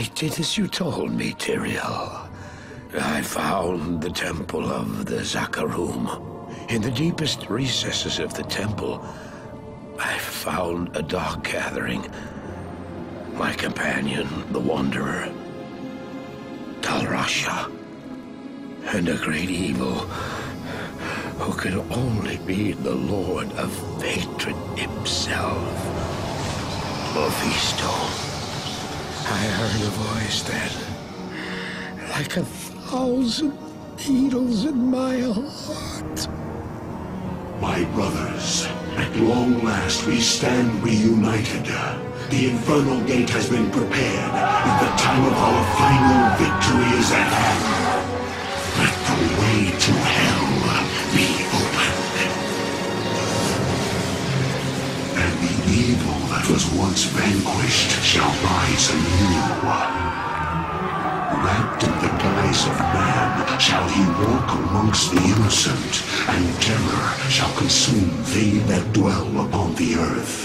I did as you told me, Tyrael. I found the temple of the Zakarum. In the deepest recesses of the temple, I found a dark gathering. My companion, the Wanderer, Talrasha, and a great evil who could only be the Lord of Hatred himself, Mephisto. I heard a voice then, like a thousand needles in my heart. My brothers, at long last we stand reunited. The infernal gate has been prepared, and the time of our final victory is at hand. Let the way to hell be opened. And the evil that was once vanquished shall rise anew. Wrapped in the guise of man shall he walk amongst the innocent, and terror shall consume they that dwell upon the earth.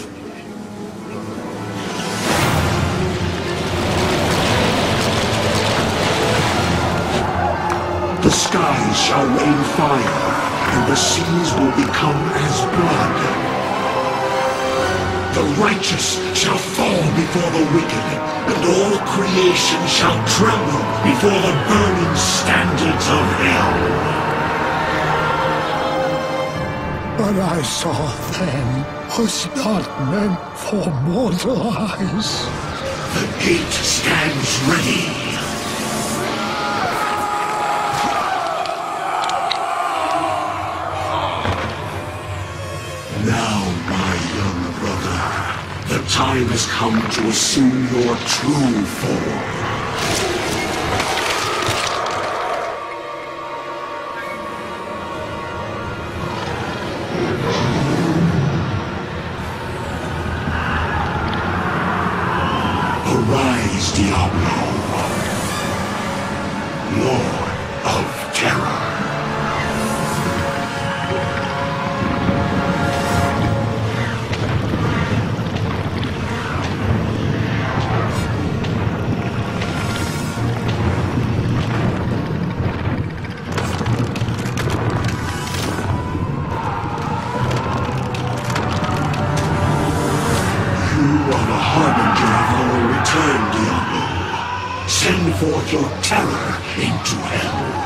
The skies shall rain fire, and the seas will become as blood. The righteous shall fall before the wicked, and all creation shall tremble before the burning standards of hell. What I saw then was not meant for mortal eyes. The gate stands ready. Time has come to assume your true form. Arise, Diablo, Lord of Terror. Send forth your terror into hell.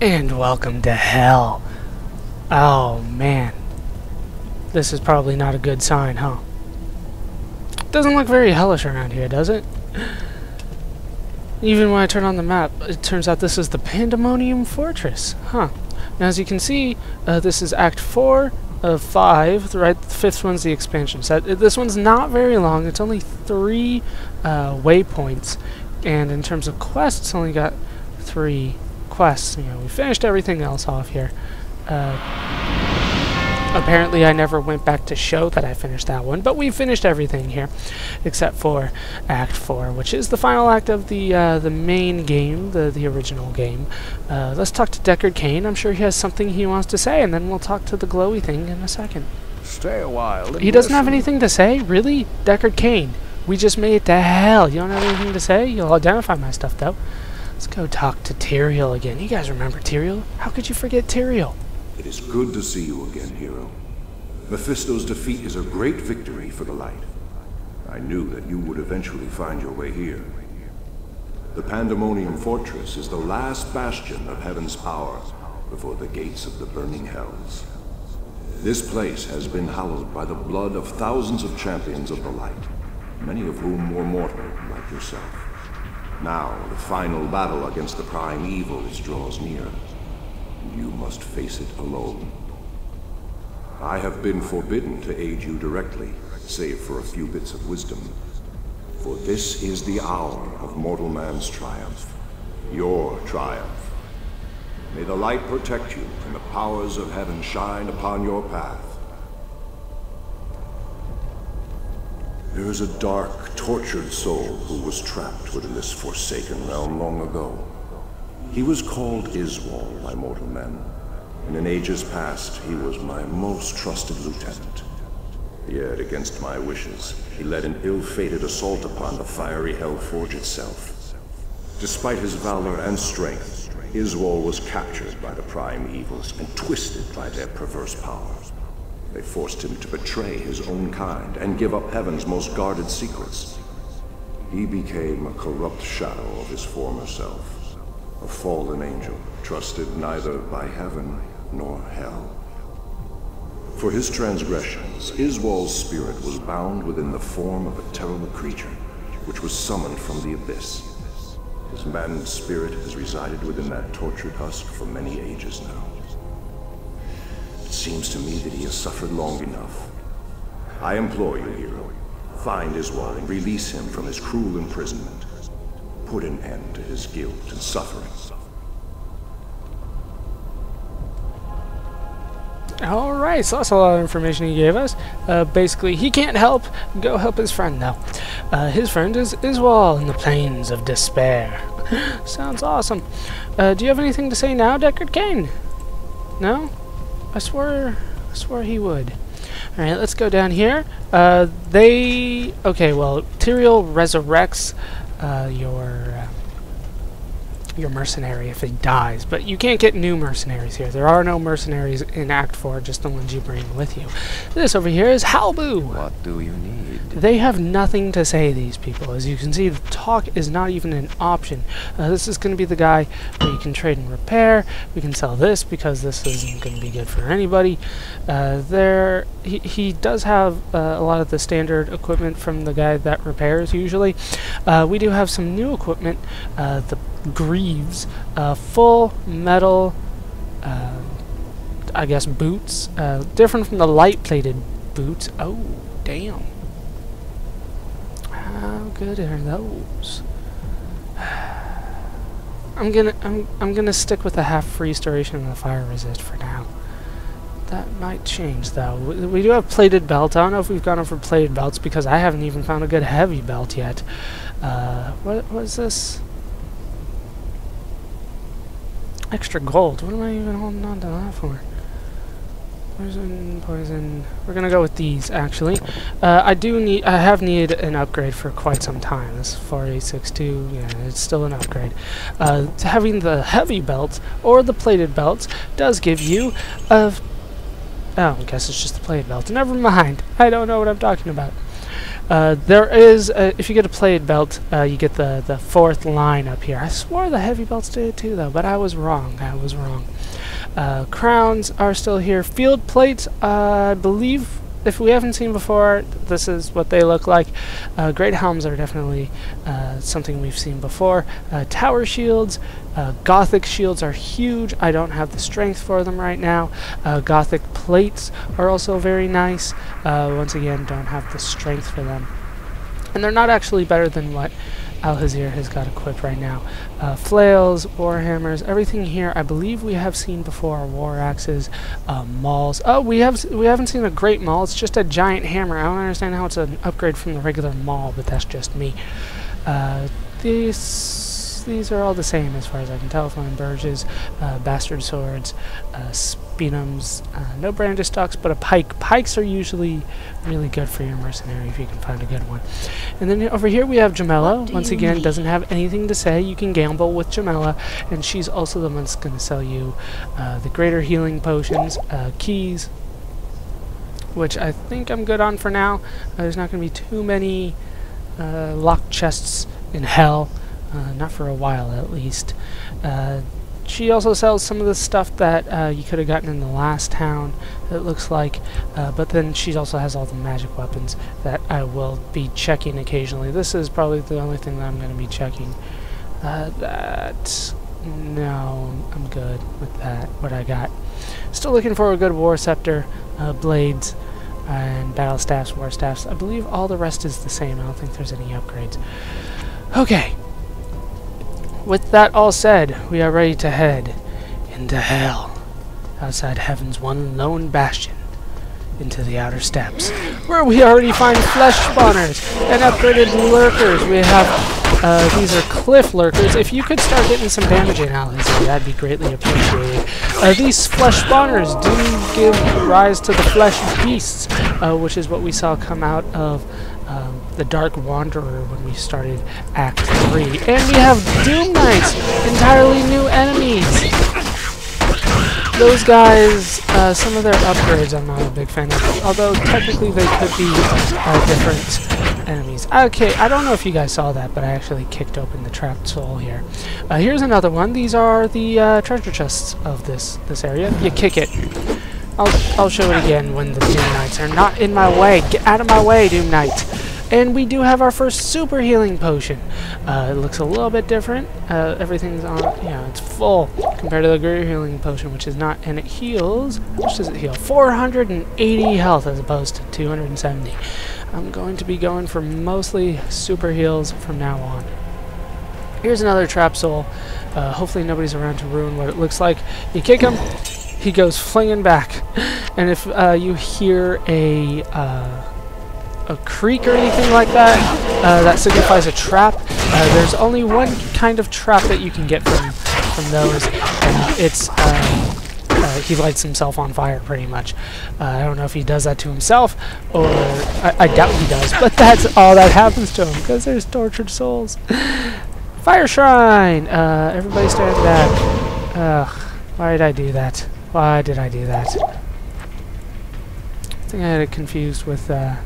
And welcome to hell. Oh man, this is probably not a good sign, huh? Doesn't look very hellish around here, does it? Even when I turn on the map, it turns out this is the Pandemonium Fortress, huh? Now as you can see, this is Act 4 of 5, right? The fifth one's the expansion set. This one's not very long, it's only 3 waypoints, and in terms of quests, only got 3 quests. You know, we finished everything else off here. Apparently I never went back to show that I finished that one, but we finished everything here except for Act 4, which is the final act of the main game, the original game. Let's talk to Deckard Cain. I'm sure he has something he wants to say, and then we'll talk to the glowy thing in a second. Stay a while. He doesn't have anything to say? Really? Deckard Cain, we just made it to hell. You don't have anything to say? You'll identify my stuff, though. Let's go talk to Tyrael again. You guys remember Tyrael? How could you forget Tyrael? It is good to see you again, hero. Mephisto's defeat is a great victory for the light. I knew that you would eventually find your way here. The Pandemonium Fortress is the last bastion of heaven's power before the gates of the burning hells. This place has been hallowed by the blood of thousands of champions of the light, many of whom were mortal like yourself. Now, the final battle against the prime evils draws near. You must face it alone. I have been forbidden to aid you directly, save for a few bits of wisdom. For this is the hour of mortal man's triumph. Your triumph. May the light protect you, and the powers of heaven shine upon your path. There is a dark, tortured soul who was trapped within this forsaken realm long ago. He was called Izual by mortal men, and in ages past he was my most trusted lieutenant. Yet, against my wishes, he led an ill-fated assault upon the fiery Hellforge itself. Despite his valor and strength, Izual was captured by the Prime Evils and twisted by their perverse power. They forced him to betray his own kind and give up Heaven's most guarded secrets. He became a corrupt shadow of his former self. A fallen angel, trusted neither by heaven nor hell. For his transgressions, Izual's spirit was bound within the form of a terrible creature, which was summoned from the abyss. His maddened spirit has resided within that tortured husk for many ages now. It seems to me that he has suffered long enough. I implore you, hero, find Izual and release him from his cruel imprisonment. Put an end to his guilt and suffering. Alright, so that's a lot of information he gave us. Basically, he can't help. Go help his friend, though. His friend is Izual in the Plains of Despair. Sounds awesome. Do you have anything to say now, Deckard Cain? No? I swore he would. Alright, let's go down here. Okay, well, Tyrael resurrects your mercenary if it dies, but you can't get new mercenaries here. There are no mercenaries in Act 4, just the ones you bring with you. This over here is Halbu. What do you need? They have nothing to say, these people. As you can see, the talk is not even an option. This is going to be the guy where you can trade and repair. We can sell this because this isn't going to be good for anybody. He does have a lot of the standard equipment from the guy that repairs usually. We do have some new equipment. The Greaves, full metal, I guess, boots, different from the light-plated boots. Oh, damn. How good are those? I'm gonna stick with the half-freeze duration and the fire resist for now. That might change, though. We do have plated belt. I don't know if we've gone over plated belts because I haven't even found a good heavy belt yet. What is this? Extra gold. What am I even holding on to that for? Poison. We're gonna go with these actually. I have needed an upgrade for quite some time. This 4862. Yeah, it's still an upgrade. Having the heavy belt or the plated belt does give you a. Oh, I guess it's just the plated belt. Never mind. I don't know what I'm talking about. There is, if you get a plated belt, you get the fourth line up here. I swore the heavy belts did too, though, but I was wrong. Crowns are still here. Field plates, I believe, if we haven't seen before, this is what they look like. Great helms are definitely something we've seen before. Tower shields, Gothic shields are huge. I don't have the strength for them right now. Gothic plates are also very nice. Once again, don't have the strength for them. And they're not actually better than what Alhazir has got equipped right now. Flails, warhammers, everything here I believe we have seen before. War axes, mauls. Oh, we haven't seen a great maul. It's just a giant hammer. I don't understand how it's an upgrade from the regular maul, but that's just me. These are all the same as far as I can tell. Flying Burges, bastard swords, spinums, no brandish stocks, but a pike. Pikes are usually really good for your mercenary if you can find a good one. And then over here we have Jamella. Once again, doesn't have anything to say. You can gamble with Jamella, and she's also the one that's going to sell you the greater healing potions, keys, which I think I'm good on for now. There's not going to be too many locked chests in hell. Not for a while, at least. She also sells some of the stuff that you could have gotten in the last town, it looks like. But then she also has all the magic weapons that I will be checking occasionally. This is probably the only thing that I'm going to be checking. No, I'm good with that, what I got. Still looking for a good war scepter. blades and battle staffs, war staffs. I believe all the rest is the same. I don't think there's any upgrades. Okay. With that all said, we are ready to head into hell, outside heaven's one lone bastion, into the Outer Steppes, where we already find flesh spawners and upgraded lurkers. We have, these are cliff lurkers. If you could start getting some damage analysis, that'd be greatly appreciated. These flesh spawners do give rise to the flesh beasts, which is what we saw come out of the Dark Wanderer when we started Act 3. And we have Doom Knights, entirely new enemies. Those guys, some of their upgrades I'm not a big fan of, although technically they could be different enemies. Okay, I don't know if you guys saw that, but I actually kicked open the trapped soul here. Here's another one. These are the treasure chests of this area. You kick it. I'll show it again when the Doom Knights are not in my way. Get out of my way, Doom Knight! And we do have our first super healing potion. It looks a little bit different. Everything's on, it's full compared to the greater healing potion, which is not, and it heals. How much does it heal? 480 health as opposed to 270. I'm going to be going for mostly super heals from now on. Here's another trap soul. Hopefully nobody's around to ruin what it looks like. You kick him. He goes flinging back, and if you hear a creak or anything like that, that signifies a trap. There's only one kind of trap that you can get from those, and it's he lights himself on fire, pretty much. I don't know if he does that to himself, or I doubt he does, but that's all that happens to him, because there's tortured souls. Fire Shrine! Everybody stand back. Ugh, why did I do that? Why did I do that? I think I had it confused with the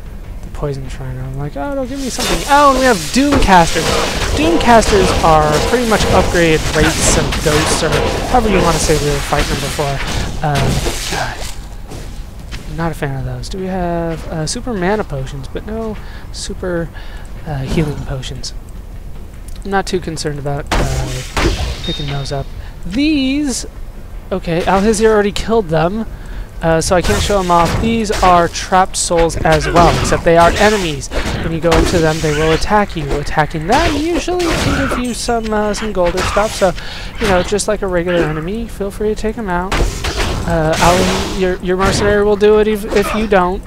poison shrine. I'm like, oh, no, give me something. Oh, and we have Doomcasters. Doomcasters are pretty much upgraded rates of ghosts, or however you want to say we were fighting them before. God. Not a fan of those. Do we have super mana potions, but no super healing potions? I'm not too concerned about picking those up. These... Okay, Alhizir already killed them, so I can't show them off. These are trapped souls as well, except they are enemies. When you go into them, they will attack you. Attacking that usually can give you some gold or stuff, so, just like a regular enemy, feel free to take them out. Your mercenary will do it if you don't.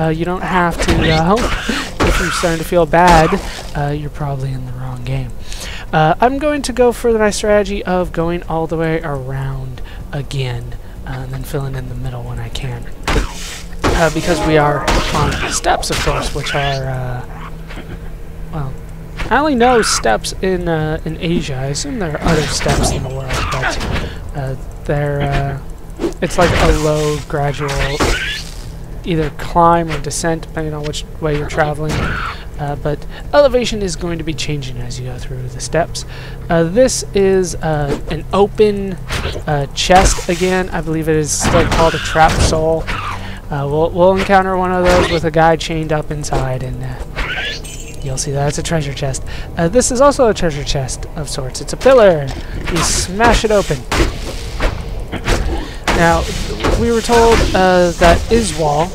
You don't have to, If you're starting to feel bad, you're probably in the wrong game. I'm going to go for my strategy of going all the way around again, and then filling in the middle when I can. Because we are on steps, of course, which are, well, I only know steps in Asia. I assume there are other steps in the world, but it's like a low, gradual, either climb or descent, depending on which way you're traveling. But elevation is going to be changing as you go through the steps. This is an open chest again. I believe it is still called a trap soul. We'll encounter one of those with a guy chained up inside, and you'll see that it's a treasure chest. This is also a treasure chest of sorts. It's a pillar. You smash it open. Now, we were told that Izual...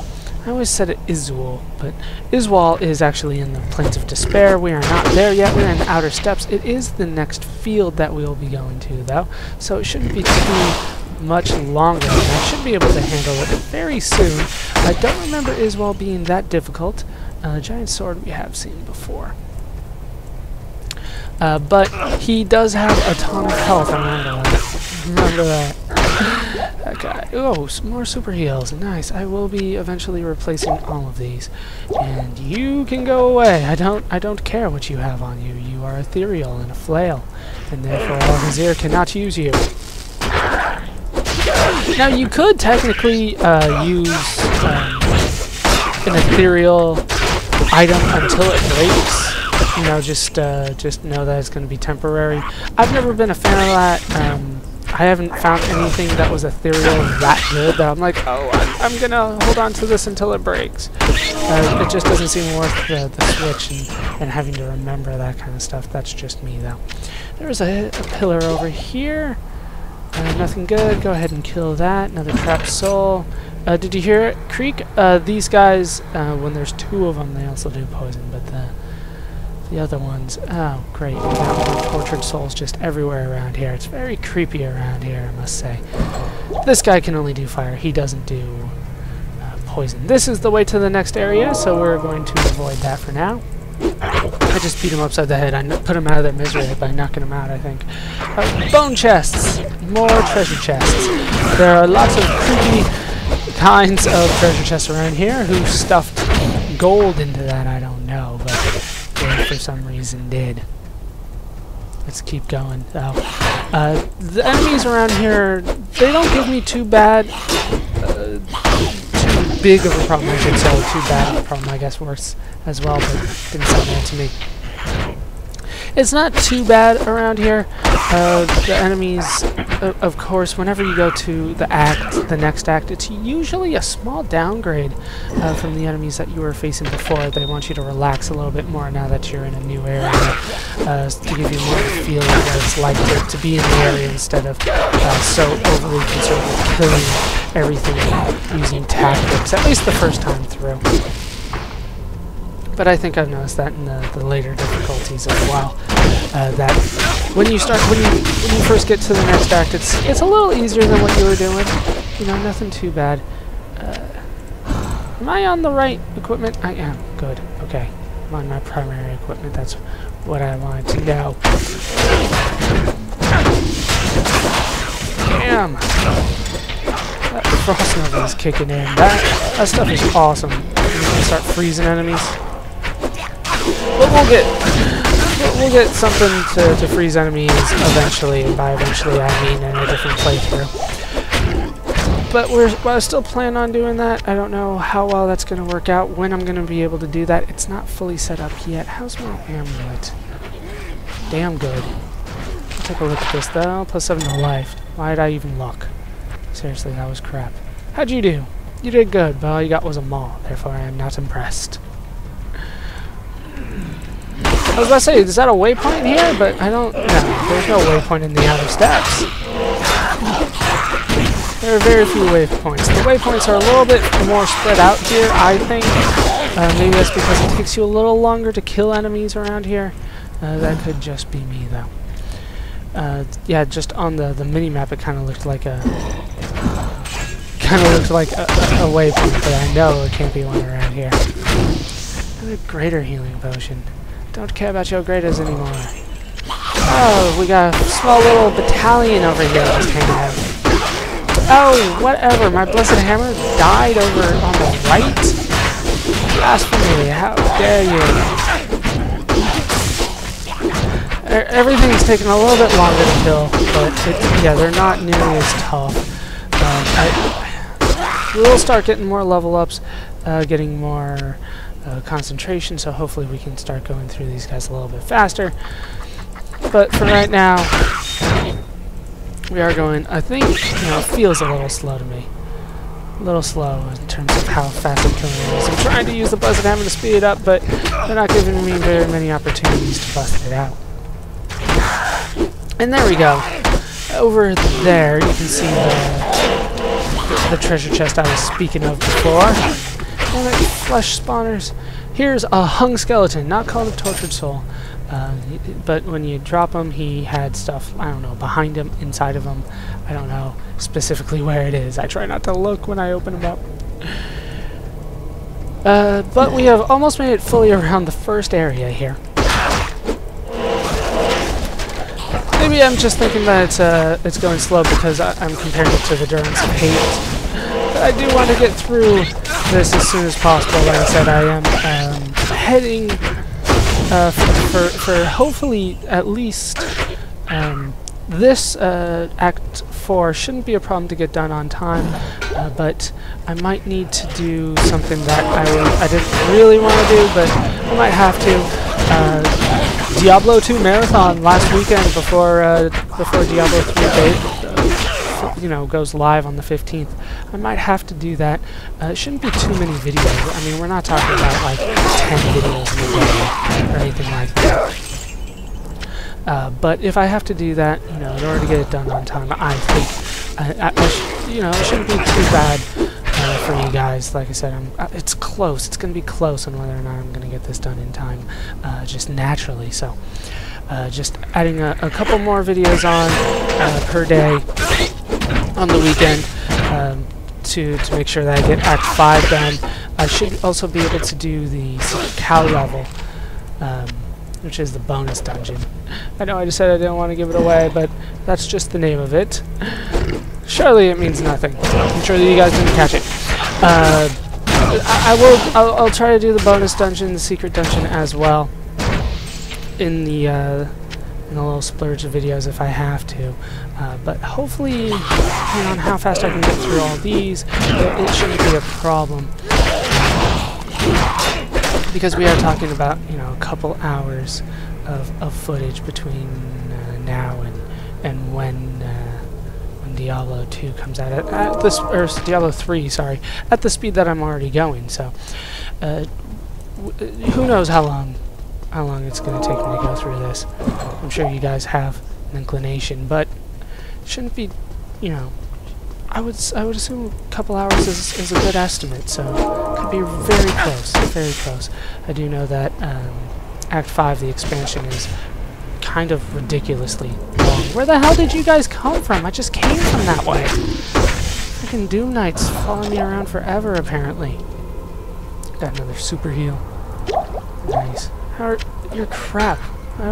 I always said it Izual, but Izual is actually in the Plains of Despair. We are not there yet. We're in the Outer Steppes. It is the next field that we'll be going to, though, so it shouldn't be too much longer. And I should be able to handle it very soon. I don't remember Izual being that difficult. The giant sword we have seen before. But he does have a ton of health. Remember that. Okay. Oh, more super heals. Nice. I will be eventually replacing all of these. And you can go away. I don't care what you have on you. You are ethereal and a flail, and therefore Alhazir cannot use you. Now you could technically use an ethereal item until it breaks. Just know that it's going to be temporary. I've never been a fan of that. I haven't found anything that was ethereal that good that I'm like, oh, I'm going to hold on to this until it breaks. It just doesn't seem worth the switch and having to remember that kind of stuff. That's just me, though. There's a pillar over here. Nothing good. Go ahead and kill that. Another trapped soul. Did you hear it, Creek? These guys, when there's two of them, they also do poison, but the other ones... Oh, great. Tortured souls just everywhere around here. It's very creepy around here, I must say. This guy can only do fire. He doesn't do poison. This is the way to the next area, so we're going to avoid that for now. I just beat him upside the head. I put him out of their misery by knocking him out, I think. Bone chests! More treasure chests. There are lots of creepy kinds of treasure chests around here. Who stuffed gold into that, I don't know, but they for some reason did. Let's keep going. Oh. The enemies around here, they don't give me too bad... big of a problem, I should say. Too bad of a problem, I guess, worse as well, but didn't sound bad to me. It's not too bad around here. The enemies, of course, whenever you go to the next act, it's usually a small downgrade from the enemies that you were facing before. They want you to relax a little bit more now that you're in a new area, to give you more of a feel of what it's like to be in the area instead of so overly concerned with killing everything using tactics, at least the first time through. But I think I've noticed that in the later difficulties as well. That when you first get to the next act, it's a little easier than what you were doing. You know, nothing too bad. Am I on the right equipment? I am. Good. Okay. I'm on my primary equipment. That's what I wanted to know. Damn. That frost level is kicking in. That stuff is awesome. You can start freezing enemies. But we'll get something to freeze enemies eventually, and by eventually I mean in a different playthrough. But I still plan on doing that. I don't know how well that's going to work out, when I'm going to be able to do that. It's not fully set up yet. How's my amulet? Damn good. I'll take a look at this though. +7 to life. Why did I even look? Seriously, that was crap. How'd you do? You did good, but all you got was a maul. Therefore, I am not impressed. I was about to say, is that a waypoint here? But I don't... No, there's no waypoint in the Outer Steppes. There are very few waypoints. The waypoints are a little bit more spread out here, I think. Maybe that's because it takes you a little longer to kill enemies around here. That could just be me, though. Yeah, just on the mini-map, it kind of looked like a... Kind of looked like a waypoint, but I know it can't be one around here. Another greater healing potion. Don't care about your graders anymore. Oh, we got a small little battalion over here just hanging out. Oh, whatever. My blessed hammer died over on the right? Blasphemy, how dare you. Everything's taking a little bit longer to kill, but yeah, they're not nearly as tough. We'll start getting more level ups, getting more... concentration, so hopefully we can start going through these guys a little bit faster. But for right now, we are going, I think, you know, it feels a little slow to me. A little slow in terms of how fast I'm killing enemies. I'm trying to use the blessed hammer to speed it up, but they're not giving me very many opportunities to bust it out. And there we go. Over there, you can see the treasure chest I was speaking of before. Flesh spawners. Here's a hung skeleton, not called a tortured soul, but when you drop him, he had stuff, I don't know, behind him, inside of him. I don't know specifically where it is. I try not to look when I open him up. But we have almost made it fully around the first area here. Maybe I'm just thinking that it's going slow because I'm comparing it to the Durance of Hate. But I do want to get through this as soon as possible. Like I said, I am heading for hopefully at least this Act 4 shouldn't be a problem to get done on time, but I might need to do something that I didn't really want to do, but I might have to. Diablo II marathon last weekend before Diablo 3 date. You know, goes live on the 15th. I might have to do that. It shouldn't be too many videos. I mean, we're not talking about like 10 videos in a day or anything like that. But if I have to do that, you know, in order to get it done on time, I think, you know, it shouldn't be too bad there for you guys. Like I said, it's close. It's going to be close on whether or not I'm going to get this done in time, just naturally. So, just adding a couple more videos on per day on the weekend to make sure that I get Act 5 done. I should also be able to do the cow level, which is the bonus dungeon. I know I just said I didn't want to give it away, but that's just the name of it. Surely it means nothing. I'm sure that you guys didn't catch it. I'll try to do the bonus dungeon, the secret dungeon as well in a little splurge of videos if I have to. But hopefully, depending on how fast I can get through all these, it shouldn't be a problem. Because we are talking about, you know, a couple hours of footage between now and when Diablo 2 comes out at this, or Diablo 3, sorry, at the speed that I'm already going. So who knows how long it's going to take me to go through this. I'm sure you guys have an inclination, but it shouldn't be, you know, I would assume a couple hours is a good estimate, so it could be very close, very close. I do know that Act 5, the expansion, is kind of ridiculously long. Where the hell did you guys come from? I just came from that way. Freaking Doom Knights following me around forever, apparently. Got another super heal. Nice. You're crap. I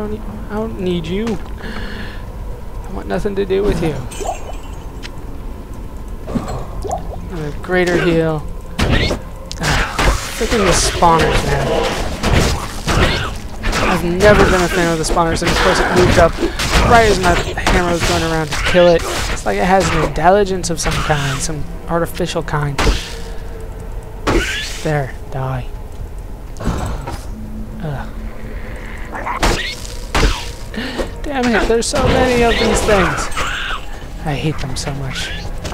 don't need you. I want nothing to do with you. A greater heal. Freaking the spawners, man. I've never been a fan of the spawners, and of course it moved up right as my hammer was going around to kill it. It's like it has an intelligence of some kind, some artificial kind. There, die. Damn it, there's so many of these things. I hate them so much.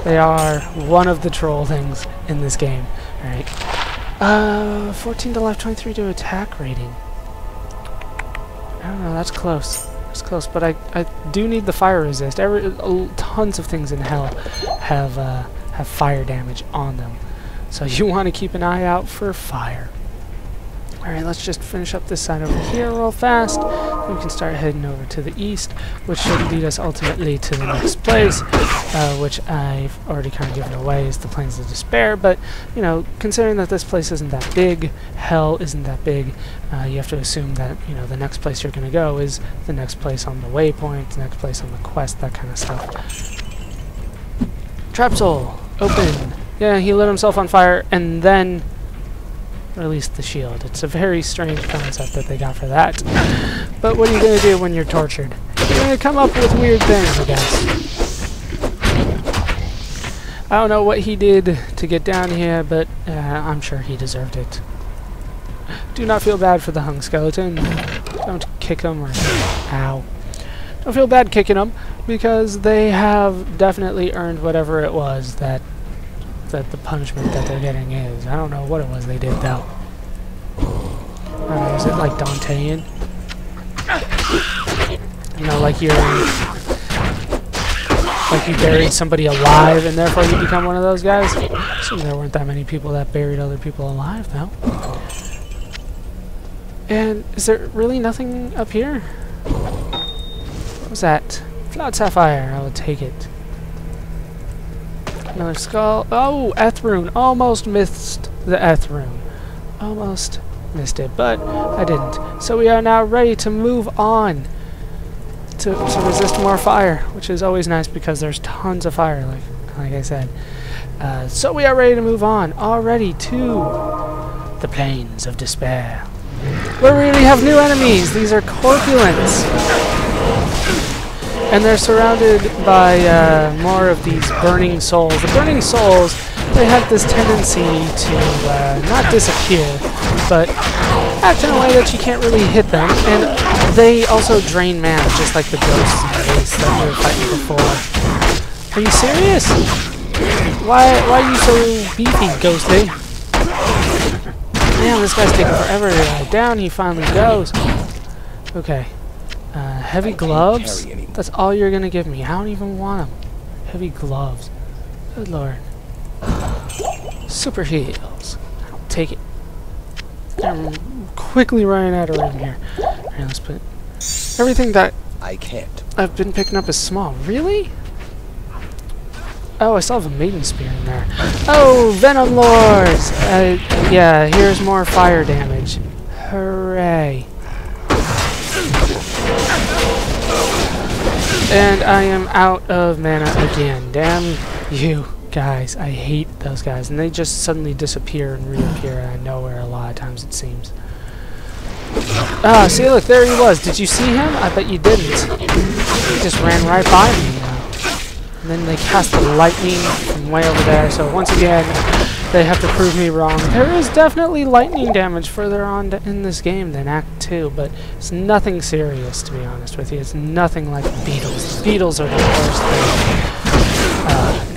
They are one of the troll things in this game. Alright. 14 to life, 23 to attack rating. I don't know, that's close. That's close, but I do need the fire resist. Tons of things in hell have fire damage on them. So you want to keep an eye out for fire. Alright, let's just finish up this side over here real fast. We can start heading over to the east, which should lead us ultimately to the next place, which I've already kind of given away is the Plains of Despair, but, you know, considering that this place isn't that big, hell isn't that big, you have to assume that, you know, the next place you're going to go is the next place on the waypoint, the next place on the quest, that kind of stuff. Trap Soul! Open! Yeah, he lit himself on fire, and then released the shield. It's a very strange concept that they got for that. But what are you going to do when you're tortured? You're going to come up with weird things, I guess. I don't know what he did to get down here, but I'm sure he deserved it. Do not feel bad for the hung skeleton. Don't kick him or... ow. Don't feel bad kicking him, because they have definitely earned whatever it was that the punishment that they're getting is. I don't know what it was they did, though. Is it like Dantean? You know, like you're... like you buried somebody alive and therefore you become one of those guys? I assume there weren't that many people that buried other people alive, though. And is there really nothing up here? What was that? Flawed sapphire. I would take it. Another skull. Oh, Eth Rune. Almost missed the Eth Rune. Almost missed it, but I didn't. So we are now ready to move on to resist more fire, which is always nice because there's tons of fire, like I said. So we are ready to move on already to the Plains of Despair, where we have new enemies. These are Corpulents. And they're surrounded by more of these burning souls. The burning souls, they have this tendency to not disappear, but act in a way that you can't really hit them. And they also drain mana, just like the ghosts and ghosts that we were fighting before. Are you serious? Why are you so beefy, ghosty? Man, this guy's taking forever to die down. He finally goes. Okay. Heavy gloves? That's all you're gonna give me. I don't even want them. Heavy gloves. Good lord. Super heals. I'll take it. I'm quickly running out of room here. Alright, let's put everything that I've been picking up is small. Really? Oh, I still have a Maiden Spear in there. Oh, Venom Lords! Yeah, here's more fire damage. Hooray. And I am out of mana again. Damn you guys. I hate those guys. And they just suddenly disappear and reappear out of nowhere a lot of times, it seems. Ah, oh, see, look, there he was. Did you see him? I bet you didn't. He just ran right by me. And then they cast the lightning from way over there, so once again, they have to prove me wrong. There is definitely lightning damage further on in this game than Act 2, but it's nothing serious, to be honest with you. It's nothing like beetles. Beetles are the worst thing.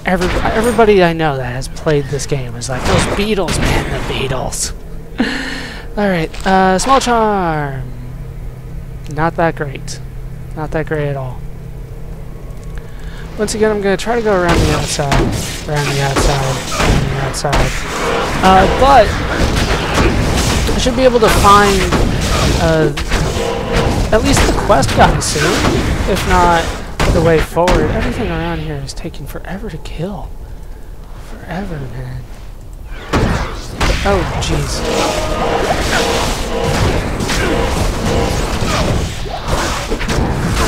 Everybody I know that has played this game is like, those beetles, man, the beetles. Alright, Small Charm. Not that great. Not that great at all. Once again, I'm going to try to go around the outside, but I should be able to find at least the quest guy soon, if not the way forward. Everything around here is taking forever to kill. Forever, man. Oh, jeez.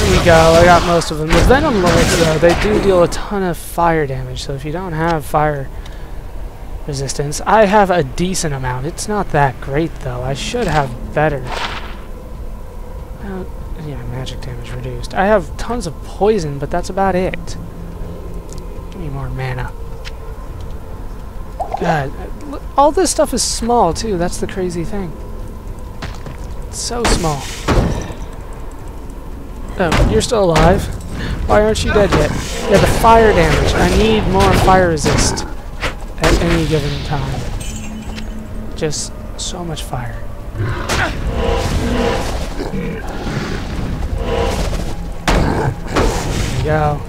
There you go, I got most of them. The Venom Lords, though, they do deal a ton of fire damage, so if you don't have fire resistance, I have a decent amount. It's not that great, though. I should have better. Yeah, magic damage reduced. I have tons of poison, but that's about it. Give me more mana. God, all this stuff is small, too. That's the crazy thing. It's so small. Oh, you're still alive? Why aren't you dead yet? Yeah, the fire damage. I need more fire resist at any given time. Just so much fire. There you go.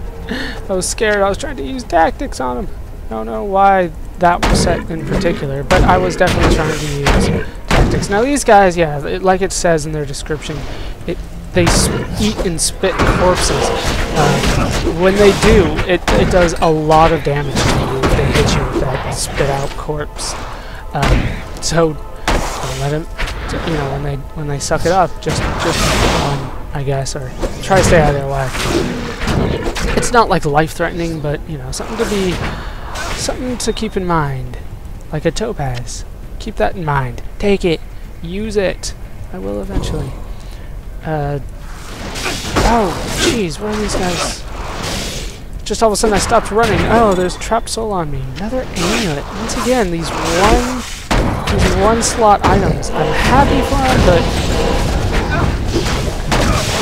I was scared. I was trying to use tactics on him. I don't know why that was set in particular, but I was definitely trying to use tactics. Now these guys, yeah, like it says in their description, they eat and spit corpses. When they do, it does a lot of damage to you if they hit you with that spit out corpse. So don't let them, you know, when they suck it up, just I guess, or try to stay out of their way. It's not like life-threatening, but you know, something to keep in mind, like a topaz. Keep that in mind. Take it, use it. I will eventually. Oh, jeez, where are these guys? Just all of a sudden I stopped running. Oh, there's a trapped soul on me. Another amulet. Once again, these one slot items. I'm happy for them, but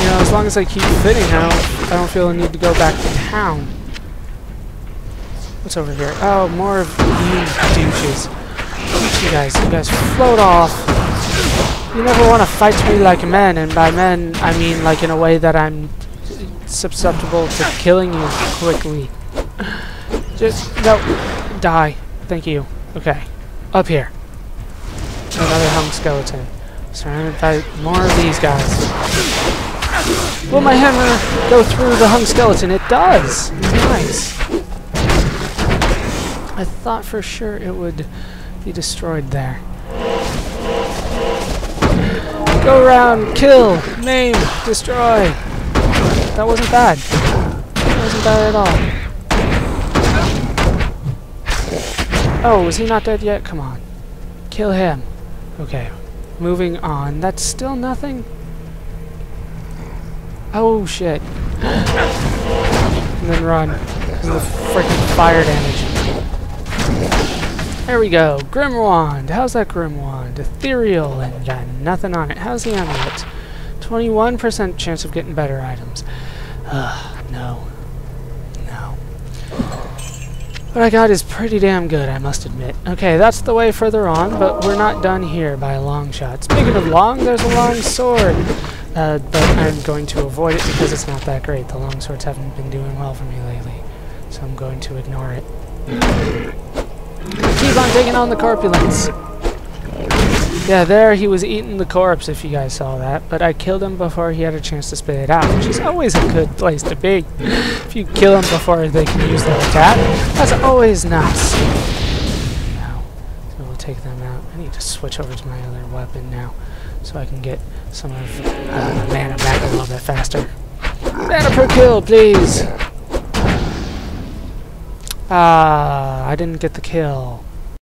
you know, as long as I keep fitting, I don't feel the need to go back to town. What's over here? Oh, more of these douches. You guys float off. You never want to fight me like men, and by men, I mean like in a way that I'm susceptible to killing you quickly. Just, no, die. Thank you. Okay. Up here. Another hung skeleton. Surrounded by more of these guys. Will my hammer go through the hung skeleton? It does! Nice. I thought for sure it would be destroyed there. Go around, kill, maim, destroy. That wasn't bad. That wasn't bad at all. Oh, is he not dead yet? Come on. Kill him. Okay. Moving on. That's still nothing? Oh, shit. And then run. Because of the freaking fire damage. There we go. Grim Wand. How's that Grim Wand? Ethereal and got nothing on it. How's the amulet? 21% chance of getting better items. No. No. What I got is pretty damn good, I must admit. Okay, that's the way further on, but we're not done here by a long shot. Speaking of long, there's a long sword. But I'm going to avoid it because it's not that great. The long swords haven't been doing well for me lately, so I'm going to ignore it. Keep on taking on the Corpulents. Yeah, there he was eating the corpse, if you guys saw that. But I killed him before he had a chance to spit it out, which is always a good place to be. If you kill him before they can use their attack, that's always nice. Now, so we'll take them out. I need to switch over to my other weapon now, so I can get some of the mana back a little bit faster. Mana per kill, please! Ah, I didn't get the kill.